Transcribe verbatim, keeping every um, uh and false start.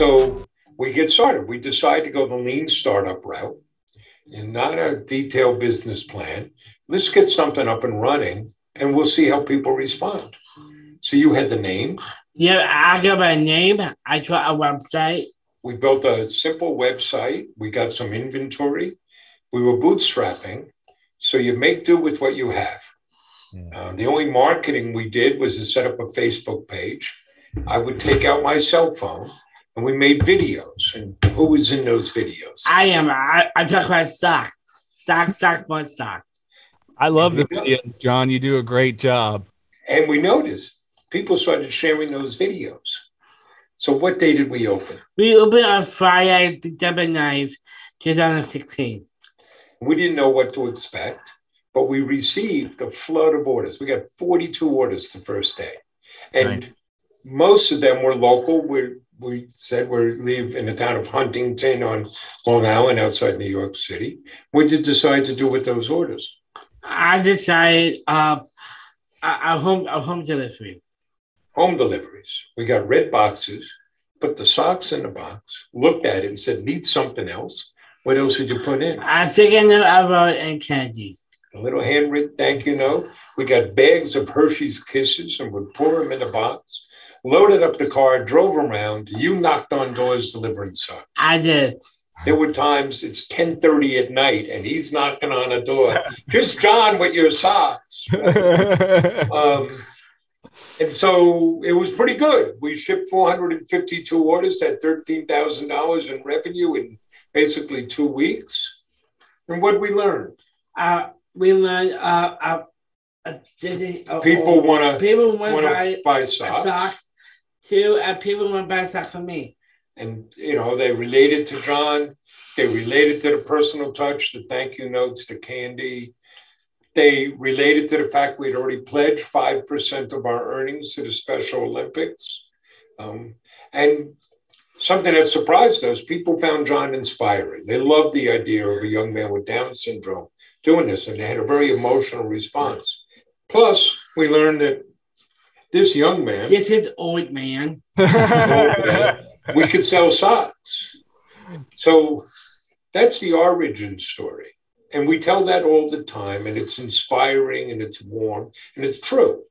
So we get started. We decide to go the lean startup route and not a detailed business plan. Let's get something up and running and we'll see how people respond. So you had the name? Yeah, I got my name. I got a website. We built a simple website. We got some inventory. We were bootstrapping. So you make do with what you have. Yeah. Uh, the only marketing we did was to set up a Facebook page. I would take out my cell phone and we made videos. And who was in those videos? I am. I, I talk about stock. Stock, stock, one stock. I love the videos, John. You do a great job. And we noticed people started sharing those videos. So what day did we open? We opened on Friday, December ninth, two thousand sixteen. We didn't know what to expect, but we received a flood of orders. We got forty-two orders the first day. And right. Most of them were local. We, we said we live in the town of Huntington on Long Island outside New York City. What did you decide to do with those orders? I decided uh, a, a, home, a home delivery. Home deliveries. We got red boxes, put the socks in the box, looked at it and said, need something else. What else would you put in? I think I know I wrote in candy. A little handwritten thank you note. We got bags of Hershey's Kisses and would pour them in the box, loaded up the car, drove around. You knocked on doors delivering stuff. I did. There were times it's ten thirty at night and he's knocking on a door. Just John with your socks. um, And so it was pretty good. We shipped four hundred fifty-two orders, had thirteen thousand dollars in revenue in basically two weeks. And what did we learn? Uh, we learned uh, uh, uh, uh, people want to buy socks. socks too, and people want to buy socks for me. And, you know, they related to John. They related to the personal touch, the thank you notes, the candy. They related to the fact we had already pledged five percent of our earnings to the Special Olympics. Um, and something that surprised us, people found John inspiring. They loved the idea of a young man with Down syndrome doing this, and they had a very emotional response. Plus, we learned that this young man... This is old man. Old man we could sell socks. So that's the origin story. And we tell that all the time, and it's inspiring, and it's warm, and it's true.